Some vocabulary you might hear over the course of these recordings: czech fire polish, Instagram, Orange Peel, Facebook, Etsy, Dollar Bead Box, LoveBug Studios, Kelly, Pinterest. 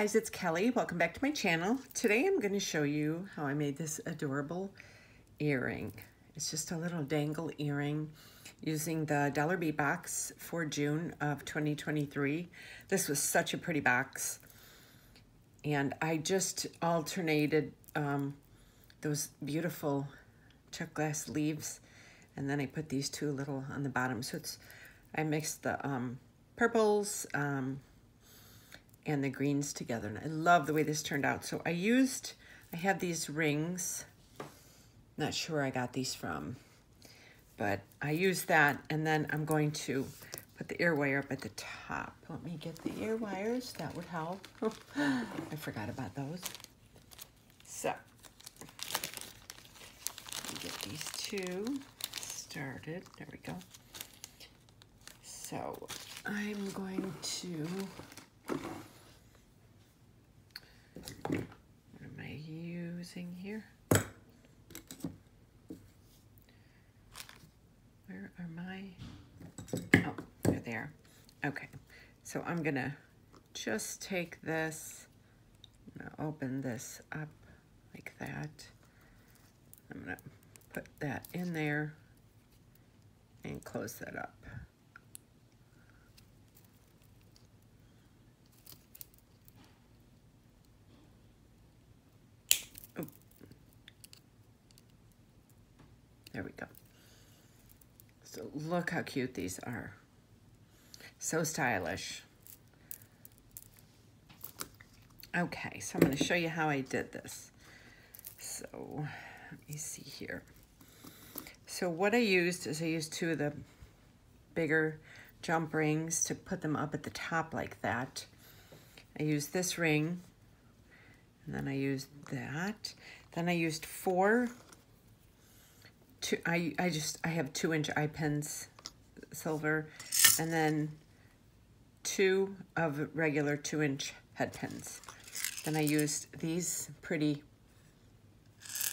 guys, it's Kelly. Welcome back to my channel. Today I'm going to show you how I made this adorable earring. It's just a little dangle earring using the Dollar Bead Box for June of 2023. This was such a pretty box. And I just alternated those beautiful Czech glass leaves. And then I put these two little on the bottom. So I mixed the purples, and the greens together, and I love the way this turned out. So I had these rings, not sure where I got these from, but I used that, and then I'm going to put the ear wire up at the top. Let me get the ear wires, that would help. I forgot about those. So, let me get these two started, there we go. So, I'm going to here. Where are my, oh, they're there. Okay, so I'm gonna just take this, I'm gonna open this up like that. I'm gonna put that in there and close that up. There we go. So look how cute these are. So stylish. Okay, so I'm going to show you how I did this. So let me see here. So what I used is I used two of the bigger jump rings to put them up at the top like that. I used this ring, and then I used that. Then I used I have 2-inch eye pins, silver, and then two of regular 2-inch head pins. Then I used these pretty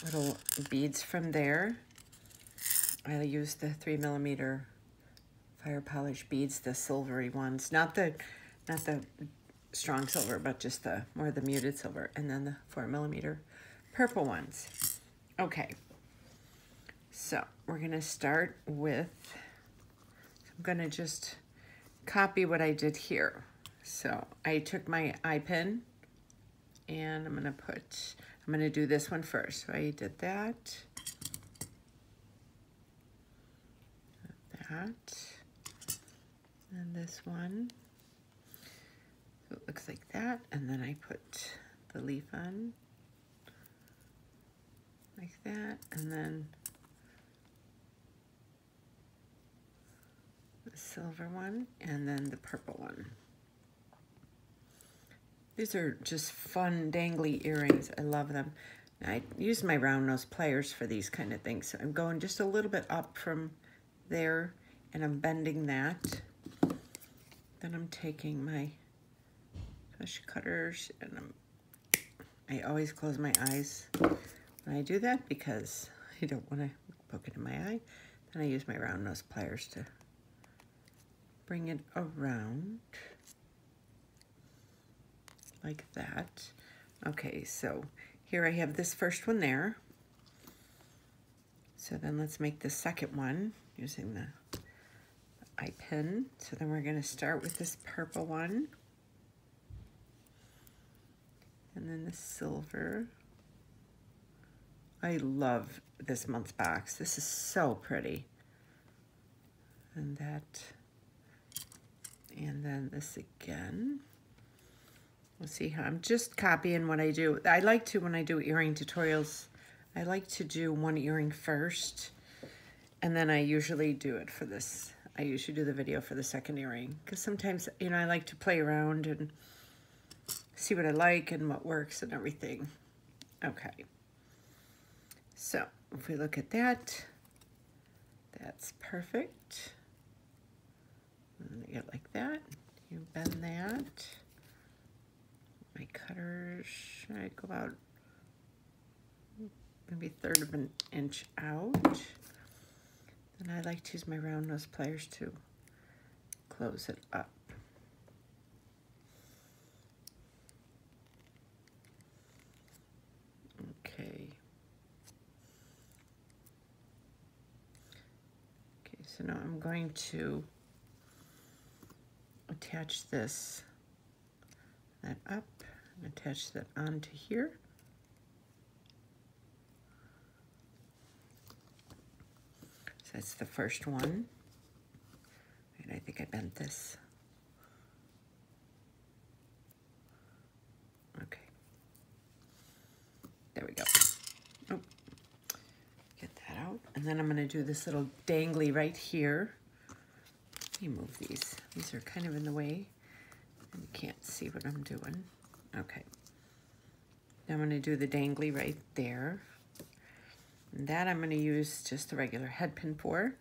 little beads from there. I used the 3mm fire polish beads, the silvery ones, not the strong silver, but just the more the muted silver, and then the 4mm purple ones. Okay. So we're gonna start with, I'm gonna just copy what I did here. So I took my eye pin and I'm gonna do this one first. So I did that, and this one. So it looks like that. And then I put the leaf on like that, and then silver one, and then the purple one. These are just fun dangly earrings. I love them. I use my round nose pliers for these kind of things. So I'm going just a little bit up from there, and I'm bending that. Then I'm taking my push cutters, and I always close my eyes when I do that because I don't want to poke it in my eye. Then I use my round nose pliers to bring it around like that. Okay, so here I have this first one there. So then let's make the second one using the eye pin. So then we're gonna start with this purple one, and then the silver. I love this month's box. This is so pretty. And that, and then this again. We'll see how, I'm just copying what I do. I like to, when I do earring tutorials, I like to do one earring first, and then I usually do it for this. I usually do the video for the second earring, because sometimes, you know, I like to play around and see what I like and what works and everything. Okay, so if we look at that, that's perfect. I'm gonna get like that. You bend that. My cutters, I go about maybe 1/3 of an inch out. And I like to use my round nose pliers to close it up. So now I'm going to attach this, that up, and attach that onto here. So that's the first one. And I think I bent this. Okay. There we go. Oh, get that out. And then I'm going to do this little dangly right here. Let me move these. These are kind of in the way. And you can't see what I'm doing. Okay. Now I'm going to do the dangly right there. And that I'm going to use just the regular head pin for.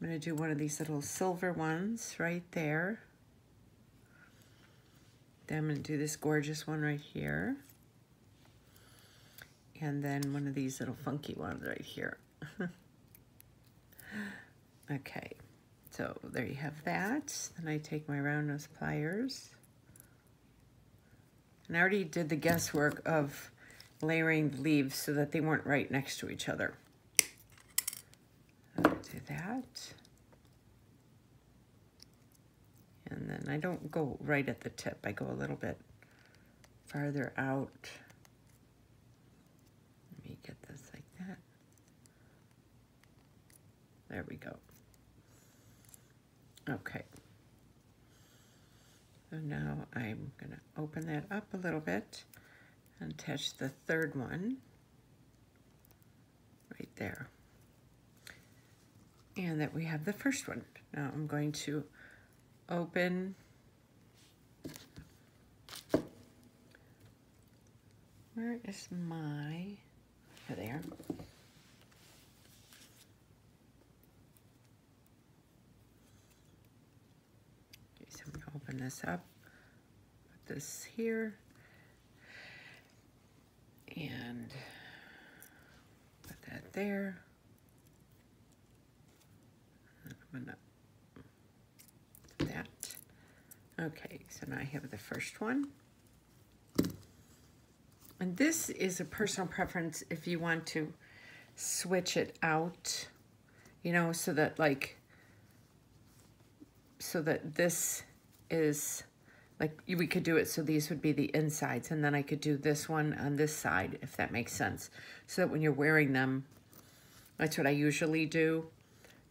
I'm going to do one of these little silver ones right there. Then I'm going to do this gorgeous one right here. And then one of these little funky ones right here. Okay. So there you have that. Then I take my round nose pliers. And I already did the guesswork of layering the leaves so that they weren't right next to each other. I'm gonna do that. And then I don't go right at the tip. I go a little bit farther out. Let me get this like that. There we go. Okay, so now I'm going to open that up a little bit and attach the third one right there. And that we have the first one. Now I'm going to open where is my, oh, there. Open this up, put this here, and put that there. And I'm gonna do that. Okay, so now I have the first one. And this is a personal preference if you want to switch it out, you know, so that like, so that this is like, we could do it so these would be the insides, and then I could do this one on this side, if that makes sense, so that when you're wearing them, that's what I usually do.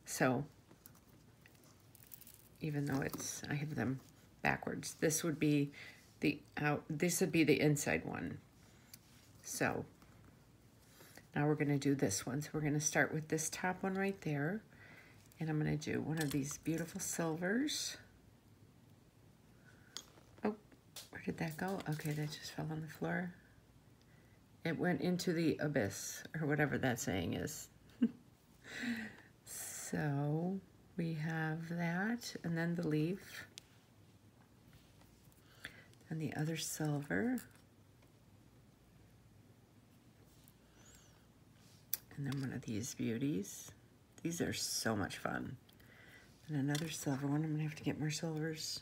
So even though it's, I have them backwards, this would be the out, this would be the inside one. So now we're going to do this one. So we're going to start with this top one right there, and I'm going to do one of these beautiful silvers. Where did that go? Okay, that just fell on the floor. It went into the abyss, or whatever that saying is. So we have that, and then the leaf, and the other silver, and then one of these beauties. These are so much fun. And another silver one. I'm gonna have to get more silvers.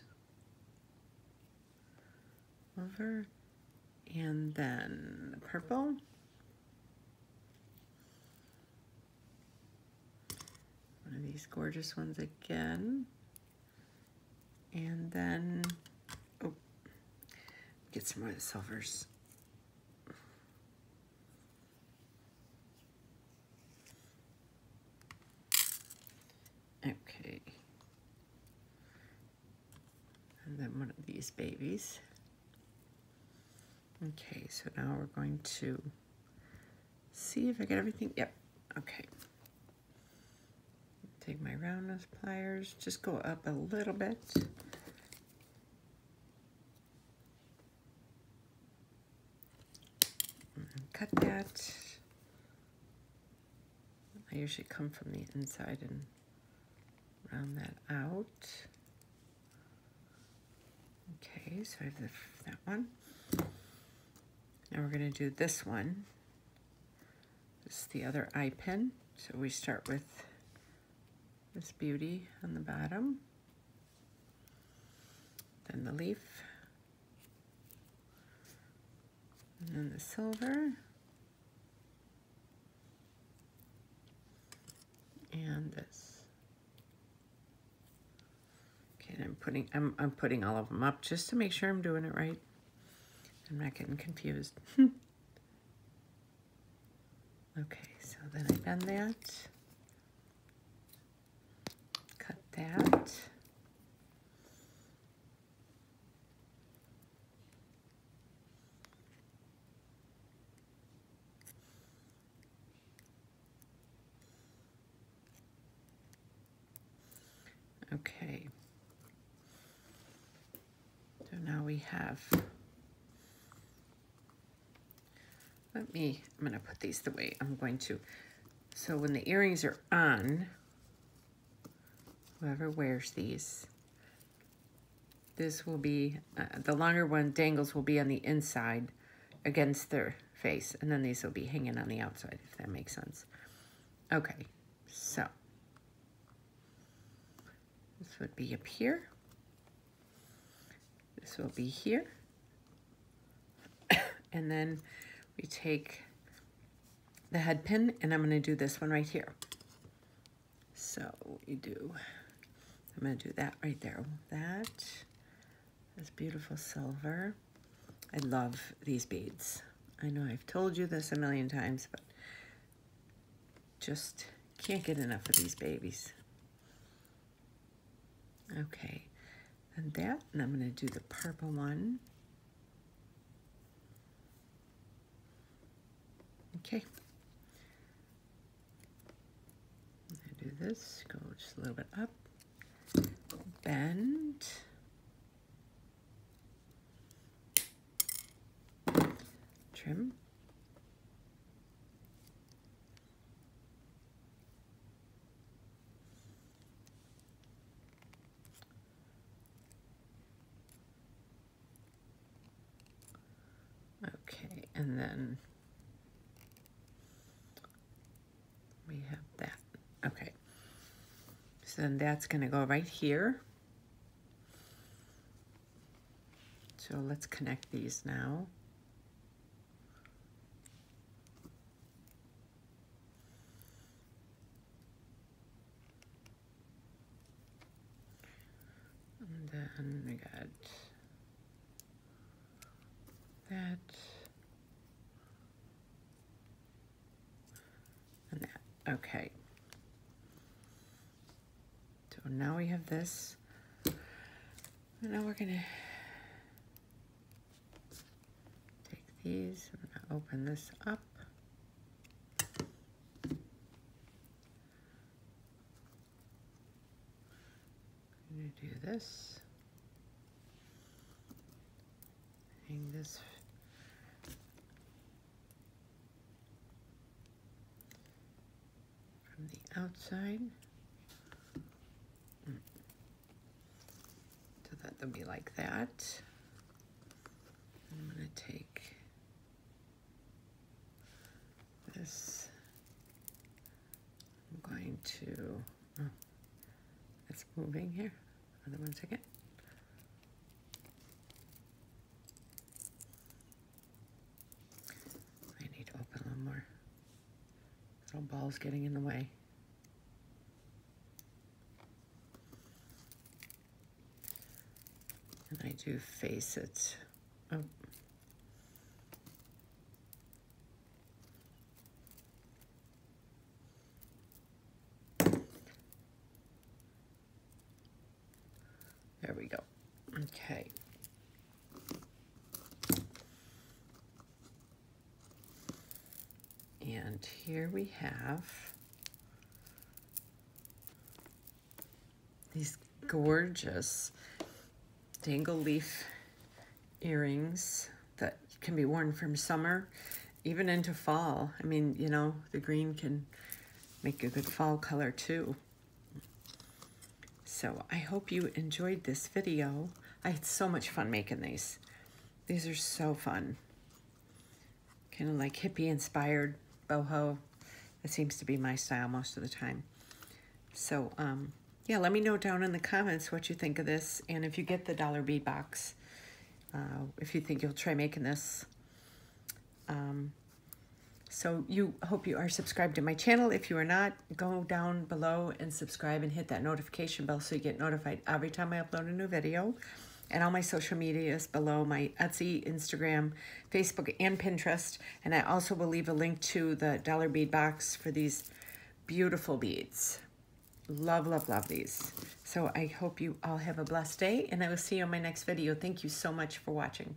Over, and then the purple, one of these gorgeous ones again, and then, oh, get some more of the silvers. Okay, and then one of these babies. Okay, so now we're going to see if I get everything. Yep, okay. Take my round nose pliers, just go up a little bit. And cut that. I usually come from the inside and round that out. Okay, so I have that one. Now we're going to do this one. This is the other eye pin. So we start with this beauty on the bottom, then the leaf, and then the silver, and this. And I'm putting all of them up just to make sure I'm doing it right. I'm not getting confused. Okay, so then I've done that. Cut that. Okay, so now we have, I'm going to put these the way I'm going to, so when the earrings are on, whoever wears these, this will be, the longer one dangles will be on the inside against their face, and then these will be hanging on the outside, if that makes sense. Okay, so this would be up here. This will be here. And then we take the head pin, and I'm gonna do this one right here. So you do, I'm gonna do that right there. That is beautiful silver. I love these beads. I know I've told you this a million times, but just can't get enough of these babies. Okay, and that, and I'm going to do the purple one. Okay. I do this, go just a little bit up, bend. Trim. Okay, and then we have that. Okay, so then that's gonna go right here. So let's connect these now. And then we got that. Okay, so now we have this, and now we're gonna take these, I'm gonna open this up, I'm gonna do this, hang this. The outside, so that'll be like that. I'm going to take this. I'm going to, oh, it's moving here. Another 1 second. I need to open one more. Little ball's getting in the way. I do face it. Oh. There we go. Okay. And here we have these gorgeous dangle leaf earrings that can be worn from summer even into fall. I mean, you know, the green can make a good fall color too. So I hope you enjoyed this video. I had so much fun making these. These are so fun. Kind of like hippie inspired, boho. That seems to be my style most of the time. So, yeah, let me know down in the comments what you think of this, and if you get the Dollar Bead Box, if you think you'll try making this. So I hope you are subscribed to my channel. If you are not, go down below and subscribe and hit that notification bell so you get notified every time I upload a new video. And all my social media is below, my Etsy, Instagram, Facebook, and Pinterest. And I also will leave a link to the Dollar Bead Box for these beautiful beads. Love, love, love these. So I hope you all have a blessed day, and I will see you on my next video. Thank you so much for watching.